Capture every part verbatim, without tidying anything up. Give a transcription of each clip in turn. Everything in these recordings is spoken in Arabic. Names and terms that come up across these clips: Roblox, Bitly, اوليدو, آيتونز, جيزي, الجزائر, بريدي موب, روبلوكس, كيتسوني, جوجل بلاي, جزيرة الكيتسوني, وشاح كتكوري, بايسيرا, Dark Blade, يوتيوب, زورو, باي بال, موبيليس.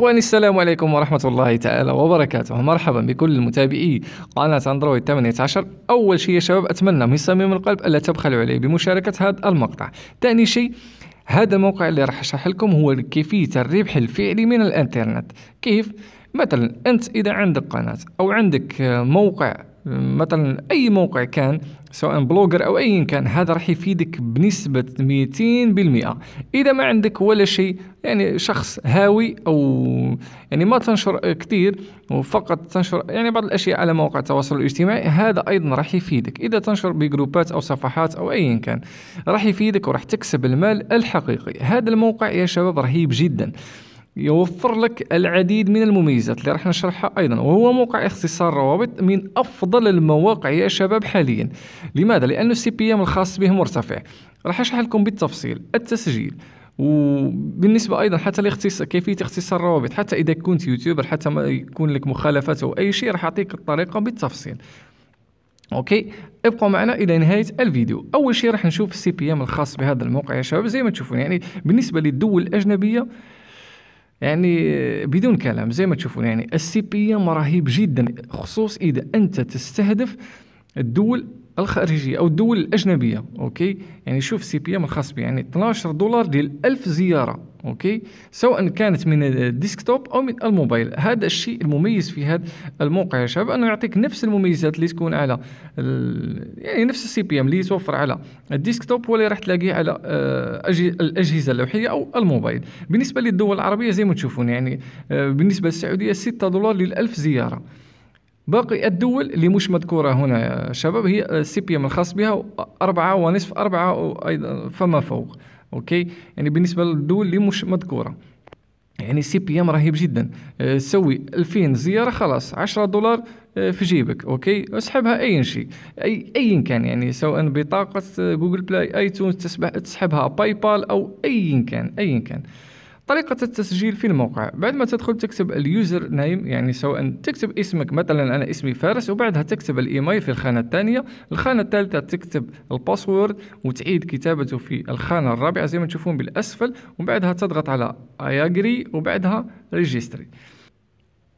إخواني السلام عليكم ورحمة الله تعالى وبركاته. مرحبا بكل المتابعي قناة أندرويد ثمانية عشر. أول شيء يا شباب أتمنى من صميم القلب ألا تبخلوا عليه بمشاركة هذا المقطع. ثاني شيء، هذا الموقع اللي راح أشرح لكم هو كيفية الربح الفعلي من الإنترنت. كيف؟ مثلا أنت إذا عندك قناة أو عندك موقع، مثلا أي موقع كان سواء بلوجر أو أي كان، هذا راح يفيدك بنسبة مئتين بالمئة. إذا ما عندك ولا شيء، يعني شخص هاوي أو يعني ما تنشر كثير وفقط تنشر يعني بعض الأشياء على مواقع التواصل الاجتماعي، هذا أيضا راح يفيدك. إذا تنشر بجروبات أو صفحات أو أي كان راح يفيدك وراح تكسب المال الحقيقي. هذا الموقع يا شباب رهيب جدا، يوفر لك العديد من المميزات اللي راح نشرحها أيضا، وهو موقع اختصار روابط من أفضل المواقع يا شباب حاليا. لماذا؟ لأن السي بي ام الخاص به مرتفع. راح أشرح لكم بالتفصيل التسجيل، وبالنسبة أيضا حتى الاختصار، كيفية اختصار الروابط، حتى إذا كنت يوتيوبر حتى ما يكون لك مخالفات أو أي شيء راح أعطيك الطريقة بالتفصيل. اوكي، ابقوا معنا الى نهايه الفيديو. اول شيء راح نشوف السي بي ام الخاص بهذا الموقع يا شباب. زي ما تشوفون يعني بالنسبه للدول الاجنبيه، يعني بدون كلام زي ما تشوفون يعني السي بي ام رهيب جدا، خصوص اذا انت تستهدف الدول الخارجيه او الدول الاجنبيه. اوكي، يعني شوف السي بي ام الخاص به، يعني اثني عشر دولار للألف زياره. اوكي، سواء كانت من الديسكتوب او من الموبايل. هذا الشيء المميز في هذا الموقع يا شباب، انه يعطيك نفس المميزات اللي تكون على يعني نفس السي بي ام اللي يتوفر على الديسكتوب، ولا راح تلاقيه على الاجهزه اللوحيه او الموبايل. بالنسبه للدول العربيه زي ما تشوفون، يعني بالنسبه للسعوديه ستة دولار للألف زياره. باقي الدول اللي مش مذكورة هنا يا شباب هي السي بي ام الخاص بها أربعة ونصف أربعة أيضا فما فوق. أوكي، يعني بالنسبة للدول اللي مش مذكورة، يعني السي بي ام رهيب جدا. تسوي ألفين زيارة خلاص، عشرة دولار في جيبك. أوكي، اسحبها أي شيء، أي أي كان، يعني سواء بطاقة جوجل بلاي، آيتونز، تسحبها باي بال أو أي كان أي كان. طريقة التسجيل في الموقع، بعد ما تدخل تكتب اليوزر نيم، يعني سواء تكتب اسمك، مثلا أنا اسمي فارس، وبعدها تكتب الإيميل في الخانة الثانية، الخانة الثالثة تكتب الباسورد وتعيد كتابته في الخانة الرابعة زي ما تشوفون بالأسفل، وبعدها تضغط على أياجري وبعدها ريجستري.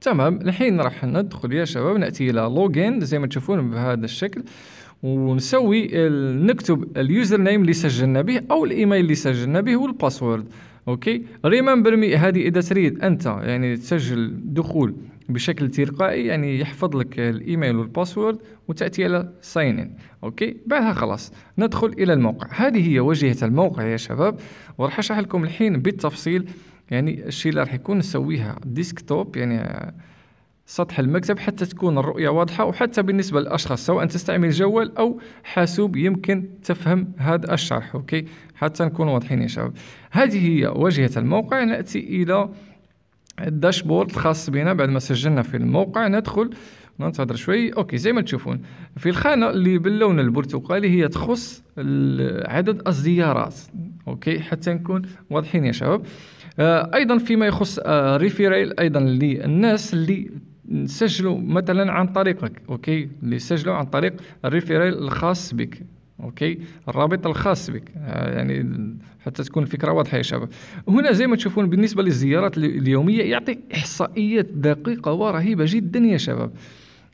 تمام، الحين راح ندخل يا شباب، نأتي إلى لوجين زي ما تشوفون بهذا الشكل، ونسوي نكتب اليوزر نيم اللي سجلنا به أو الإيميل اللي سجلنا به والباسورد. اوكي، ريممبر مي هذه اذا تريد انت يعني تسجل دخول بشكل تلقائي، يعني يحفظ لك الايميل والباسورد وتاتي الى ساين ان. اوكي، بعدها خلاص ندخل الى الموقع. هذه هي واجهه الموقع يا شباب، وراح اشرح لكم الحين بالتفصيل يعني الشيء اللي راح يكون نسويها ديسكتوب، يعني سطح المكتب، حتى تكون الرؤيه واضحه، وحتى بالنسبه للاشخاص سواء تستعمل جوال او حاسوب يمكن تفهم هذا الشرح. اوكي، حتى نكون واضحين يا شباب. هذه هي واجهه الموقع. ناتي الى الداشبورد الخاص بنا بعد ما سجلنا في الموقع. ندخل ننتظر شوي. اوكي، زي ما تشوفون في الخانه اللي باللون البرتقالي هي تخص عدد الزيارات. اوكي، حتى نكون واضحين يا شباب. آه ايضا فيما يخص آه ريفيرال ايضا للناس اللي سجلوا مثلا عن طريقك. اوكي، اللي سجلوا عن طريق الريفيرال الخاص بك. اوكي، الرابط الخاص بك، يعني حتى تكون الفكره واضحه يا شباب. هنا زي ما تشوفون بالنسبه للزيارات اليوميه يعطيك احصائيات دقيقه ورهيبه جدا يا شباب،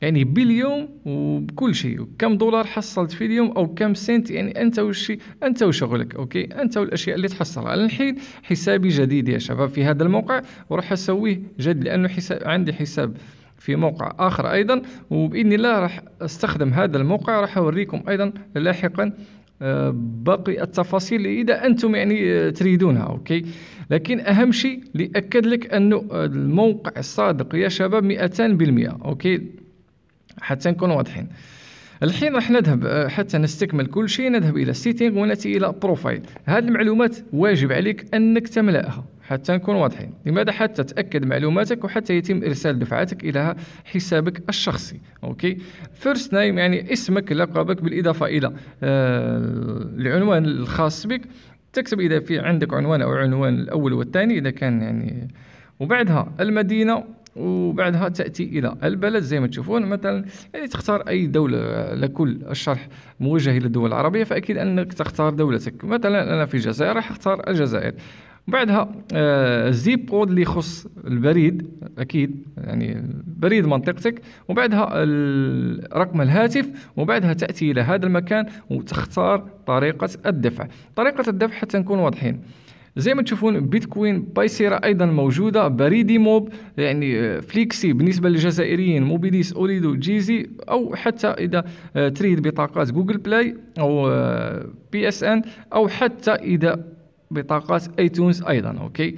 يعني باليوم وبكل شيء، كم دولار حصلت في اليوم او كم سنت، يعني انت وش انت وشغلك. اوكي، انت والاشياء اللي تحصلها. انا الحين حسابي جديد يا شباب في هذا الموقع، وراح اسويه جديد لانه حساب عندي حساب في موقع آخر أيضا، وبإذن الله راح أستخدم هذا الموقع. راح أوريكم أيضا لاحقا باقي التفاصيل إذا أنتم يعني تريدونها. أوكي، لكن أهم شيء لأكد لك أنه الموقع الصادق يا شباب مئتين بالمئة. أوكي، حتى نكون واضحين. الحين راح نذهب حتى نستكمل كل شيء، نذهب إلى سيتينغ ونأتي إلى بروفايل. هذه المعلومات واجب عليك أنك تملأها حتى نكون واضحين. لماذا؟ حتى تأكد معلوماتك، وحتى يتم إرسال دفعاتك إلى حسابك الشخصي. أوكي، فيرست نيم يعني اسمك، لقبك، بالإضافة إلى آه العنوان الخاص بك. تكتب إذا في عندك عنوان أو عنوان الأول والثاني إذا كان يعني، وبعدها المدينة، وبعدها تأتي إلى البلد زي ما تشوفون. مثلا يعني تختار أي دولة، لكل الشرح موجه للدول العربية، فأكيد أنك تختار دولتك. مثلا أنا في الجزائر راح أختار الجزائر، بعدها الزيب كود اللي يخص البريد اكيد يعني بريد منطقتك، وبعدها رقم الهاتف، وبعدها تاتي الى هذا المكان وتختار طريقه الدفع. طريقه الدفع حتى نكون واضحين زي ما تشوفون بيتكوين بايسيرا ايضا موجوده، بريدي موب يعني فليكسي بالنسبه للجزائريين، موبيليس، اوليدو، جيزي، او حتى اذا تريد بطاقات جوجل بلاي او بي اس ان، او حتى اذا بطاقات ايتونز ايضا. اوكي،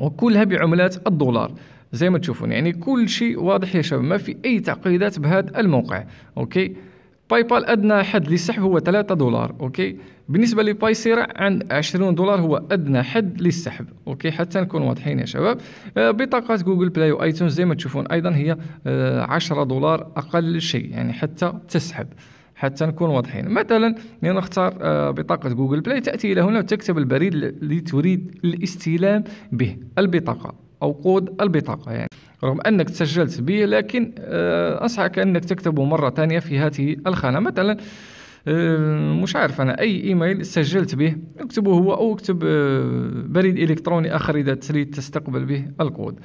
وكلها بعملات الدولار زي ما تشوفون، يعني كل شيء واضح يا شباب، ما في اي تعقيدات بهذا الموقع. اوكي، باي بال ادنى حد للسحب هو ثلاثة دولار. اوكي، بالنسبه لبايسيرا عند عشرين دولار هو ادنى حد للسحب. اوكي، حتى نكون واضحين يا شباب. بطاقات جوجل بلاي وايتونز زي ما تشوفون ايضا هي عشرة دولار اقل شيء يعني حتى تسحب، حتى نكون واضحين. مثلا لنختار بطاقه جوجل بلاي، تاتي الى هنا وتكتب البريد اللي تريد الاستلام به البطاقه او كود البطاقه، يعني رغم انك تسجلت به لكن انصحك انك تكتبه مره ثانيه في هذه الخانه. مثلا مش عارف انا اي ايميل سجلت به اكتبه هو، او اكتب بريد الكتروني اخر اذا تريد تستقبل به الكود.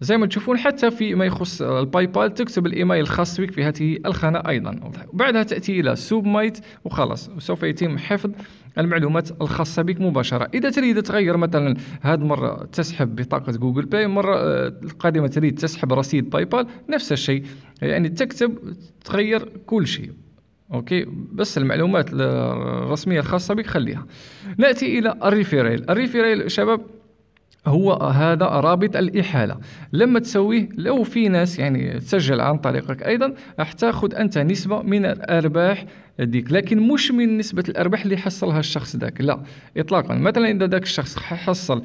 زي ما تشوفون حتى في ما يخص الباي بال تكتب الايميل الخاص بك في هذه الخانه ايضا. بعدها تاتي الى سوبمايت وخلاص، وسوف يتم حفظ المعلومات الخاصه بك مباشره. اذا تريد تغير مثلا هذه مره تسحب بطاقه جوجل بلاي، مره القادمه تريد تسحب رصيد باي بال، نفس الشيء يعني تكتب تغير كل شيء. اوكي، بس المعلومات الرسميه الخاصه بك خليها. ناتي الى الريفيريل. الريفيريل شباب هو هذا رابط الإحالة، لما تسويه لو في ناس يعني تسجل عن طريقك أيضا راح تاخذ أنت نسبة من الأرباح ديك، لكن مش من نسبة الأرباح اللي حصلها الشخص ذاك، لا إطلاقا. مثلا إذا ذاك الشخص حصل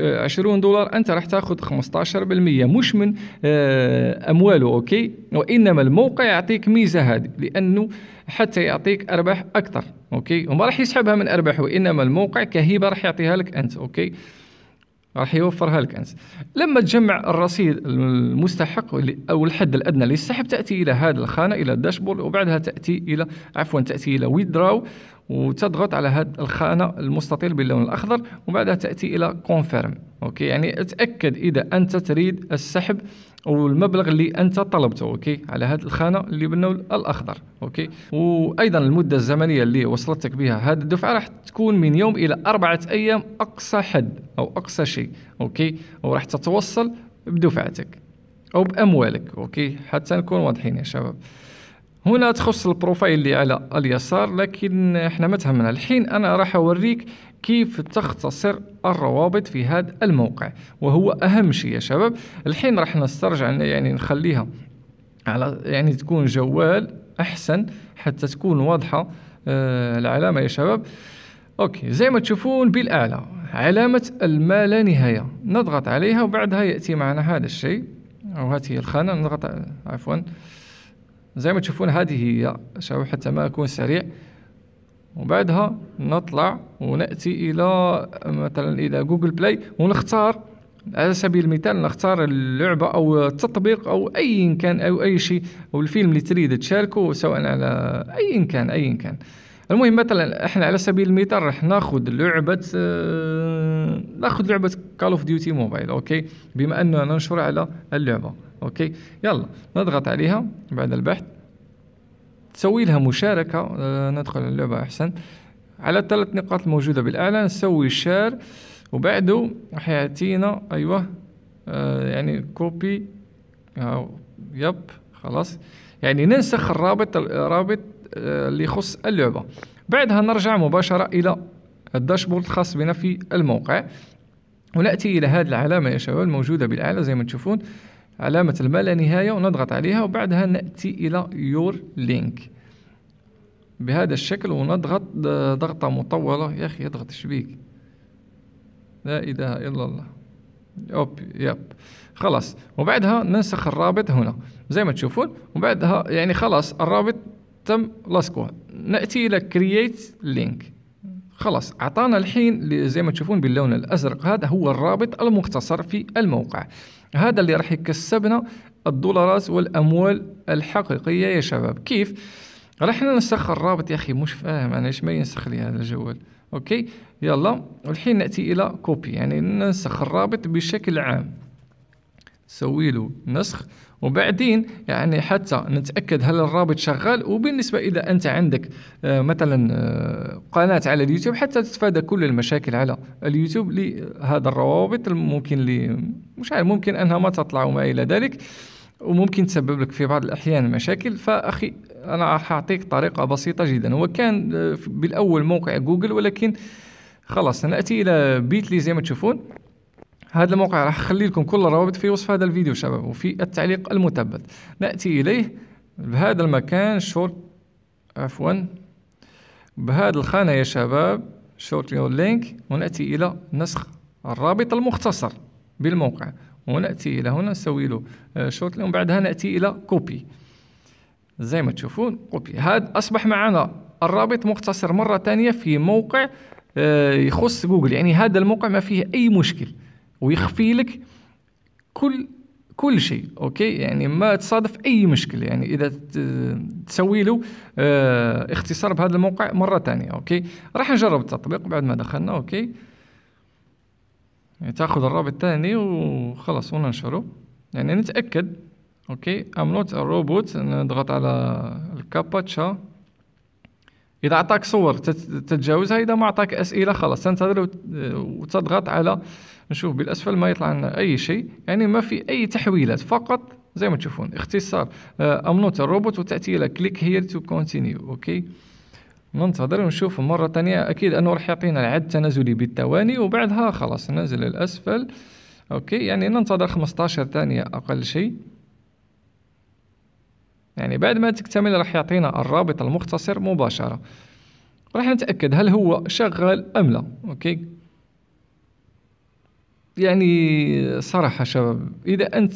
عشرين دولار أنت راح تاخذ خمسة عشر بالمئة مش من أمواله. أوكي، وإنما الموقع يعطيك ميزة هذه لأنه حتى يعطيك أرباح أكثر. أوكي، وما راح يسحبها من أرباحه، وإنما الموقع كهيبة راح يعطيها لك أنت. أوكي، راح يوفرها لك انت. لما تجمع الرصيد المستحق او الحد الادنى للسحب تاتي الى هذه الخانه الى الداشبورد، وبعدها تاتي الى عفوا تاتي الى ويدراو، وتضغط على هذه الخانه المستطيل باللون الاخضر، وبعدها تاتي الى كونفيرم. اوكي، يعني اتاكد اذا انت تريد السحب او المبلغ اللي انت طلبته. اوكي، على هذه الخانه اللي باللون الاخضر. اوكي، وايضا المده الزمنيه اللي وصلتك بها هذه الدفعه راح تكون من يوم الى اربعه ايام اقصى حد او اقصى شيء. اوكي، وراح تتوصل بدفعتك او باموالك. اوكي، حتى نكون واضحين يا شباب. هنا تخص البروفايل اللي على اليسار، لكن احنا ما تهمنا الحين. انا راح اوريك كيف تختصر الروابط في هذا الموقع، وهو اهم شيء يا شباب. الحين راح نسترجع يعني نخليها على يعني تكون جوال احسن حتى تكون واضحه آه العلامه يا شباب. اوكي، زي ما تشوفون بالاعلى علامه الما لا نهايه، نضغط عليها وبعدها ياتي معنا هذا الشيء او هذه الخانه، نضغط عفوا. زي ما تشوفون هذه هي شباب حتى ما أكون سريع، وبعدها نطلع ونأتي إلى مثلا إلى جوجل بلاي ونختار على سبيل المثال، نختار اللعبة أو التطبيق أو أي كان أو أي شيء، أو الفيلم اللي تريد تشاركه، سواء على أي كان أي كان. المهم مثلا احنا على سبيل المثال راح ناخذ لعبة اه ناخذ لعبة Call of Duty Mobile. اوكي، بما اننا ننشر على اللعبة. اوكي، يلا نضغط عليها بعد البحث، تسوي لها مشاركة. اه ندخل اللعبة احسن على الثلاث نقاط الموجودة بالاعلى، نسوي شير، وبعده راح يعطينا ايوه اه يعني كوبي او يب خلاص، يعني ننسخ الرابط رابط اللي يخص اللعبة. بعدها نرجع مباشرة إلى الداشبورد الخاص بنا في الموقع، ونأتي إلى هذه العلامة يا شباب الموجودة بالأعلى زي ما تشوفون، علامة الما لا نهاية، ونضغط عليها وبعدها نأتي إلى يور لينك بهذا الشكل، ونضغط ضغطة مطولة. يا أخي اضغط شبيك، لا إله إلا الله. أوب ياب خلاص، وبعدها ننسخ الرابط هنا زي ما تشوفون، وبعدها يعني خلاص الرابط تم لصقه. ناتي الى كرييت لينك، خلاص اعطانا الحين زي ما تشوفون باللون الازرق، هذا هو الرابط المختصر في الموقع، هذا اللي راح يكسبنا الدولارات والاموال الحقيقيه يا شباب. كيف راح ننسخ الرابط؟ يا اخي مش فاهم انا ايش ما ينسخ لي هذا الجوال. اوكي. يلا والحين ناتي الى كوبي، يعني ننسخ الرابط بشكل عام، نسوي له نسخ وبعدين يعني حتى نتاكد هل الرابط شغال. وبالنسبه اذا انت عندك مثلا قناه على اليوتيوب حتى تتفادى كل المشاكل على اليوتيوب لهذا الروابط الممكن لي مش عارف ممكن انها ما تطلع وما الى ذلك، وممكن تسبب لك في بعض الأحيان مشاكل. فأخي أنا أعطيك طريقة بسيطة جدا، وكان بالأول موقع جوجل ولكن خلاص نأتي إلى بيتلي زي ما تشوفون. هذا الموقع راح أخلي لكم كل الروابط في وصف هذا الفيديو شباب وفي التعليق المثبت. نأتي إليه بهذا المكان شورت عفوا بهذا الخانة يا شباب شورت يور لينك، ونأتي إلى نسخ الرابط المختصر بالموقع، ونأتي إلى هنا نسوي له شورت لين وبعدها نأتي إلى كوبي زي ما تشوفون كوبي. هذا أصبح معنا الرابط مختصر مرة ثانية في موقع يخص جوجل، يعني هذا الموقع ما فيه أي مشكل ويخفي لك كل كل شيء أوكي، يعني ما تصادف أي مشكل. يعني إذا تسوي له اختصار بهذا الموقع مرة ثانية أوكي. راح نجرب التطبيق بعد ما دخلنا أوكي، تاخذ الرابط الثاني وخلاص وننشره يعني نتاكد اوكي. ام نوت روبوت، نضغط على الكابتشا. اذا اعطاك صور تتجاوزها، اذا ما اعطاك اسئله خلاص تنتظر وتضغط على نشوف بالاسفل ما يطلع لنا اي شيء، يعني ما في اي تحويلات فقط زي ما تشوفون اختصار ام نوت روبوت، وتاتي الى كليك هير تو كونتينيو اوكي. ننتظر ونشوف مرة ثانية، أكيد أنه راح يعطينا العد تنازلي بالثواني وبعدها خلاص ننزل للأسفل أوكي. يعني ننتظر خمسطاش ثانية أقل شيء، يعني بعد ما تكتمل راح يعطينا الرابط المختصر مباشرة. راح نتأكد هل هو شغال أم لا أوكي. يعني صراحة شباب إذا أنت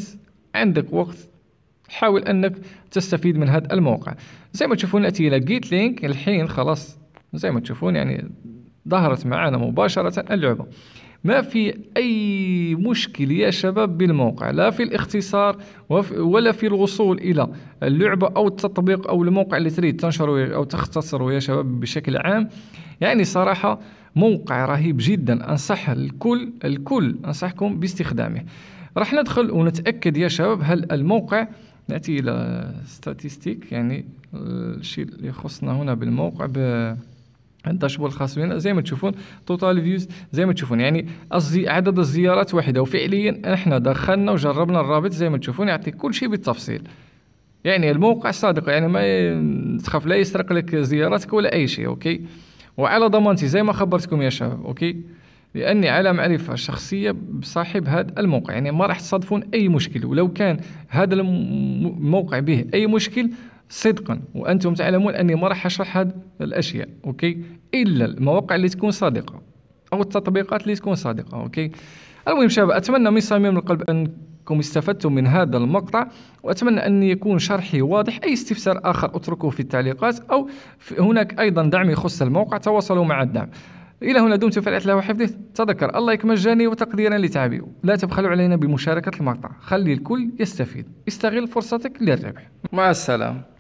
عندك وقت حاول انك تستفيد من هذا الموقع. زي ما تشوفون ناتي الى جيت لينك الحين، خلاص زي ما تشوفون يعني ظهرت معنا مباشرة اللعبة، ما في اي مشكل يا شباب بالموقع، لا في الاختصار ولا في الوصول الى اللعبة او التطبيق او الموقع اللي تريد تنشره او تختصره يا شباب بشكل عام. يعني صراحة موقع رهيب جدا، انصح الكل الكل انصحكم باستخدامه. راح ندخل ونتأكد يا شباب هل الموقع، نأتي إلى ستاتيستيك يعني الشيء اللي يخصنا هنا بالموقع بالداشبورد الخاص بنا زي ما تشوفون توتال فيوز زي ما تشوفون، يعني عدد الزيارات واحدة. وفعليا احنا دخلنا وجربنا الرابط زي ما تشوفون يعطيك كل شيء بالتفصيل، يعني الموقع صادق يعني ما تخاف لا يسرق لك زياراتك ولا أي شيء أوكي. وعلى ضمانتي زي ما خبرتكم يا شباب أوكي، لأني على معرفة شخصية بصاحب هذا الموقع، يعني ما راح تصادفون أي مشكل. ولو كان هذا الموقع به أي مشكل صدقا وأنتم تعلمون أني ما راح أشرح هذه الأشياء أوكي، إلا المواقع اللي تكون صادقة أو التطبيقات اللي تكون صادقة أوكي. المهم شباب أتمنى من صميم القلب أنكم استفدتم من هذا المقطع، وأتمنى أن يكون شرحي واضح. أي استفسار آخر أتركه في التعليقات، أو هناك أيضا دعم يخص الموقع تواصلوا مع الدعم. إلى هنا دمتم في رعاية الله وحفظه. تذكر اللايك مجاني وتقديرا لتعبي، لا تبخلوا علينا بمشاركة المقطع، خلي الكل يستفيد، استغل فرصتك للربح. مع السلامة.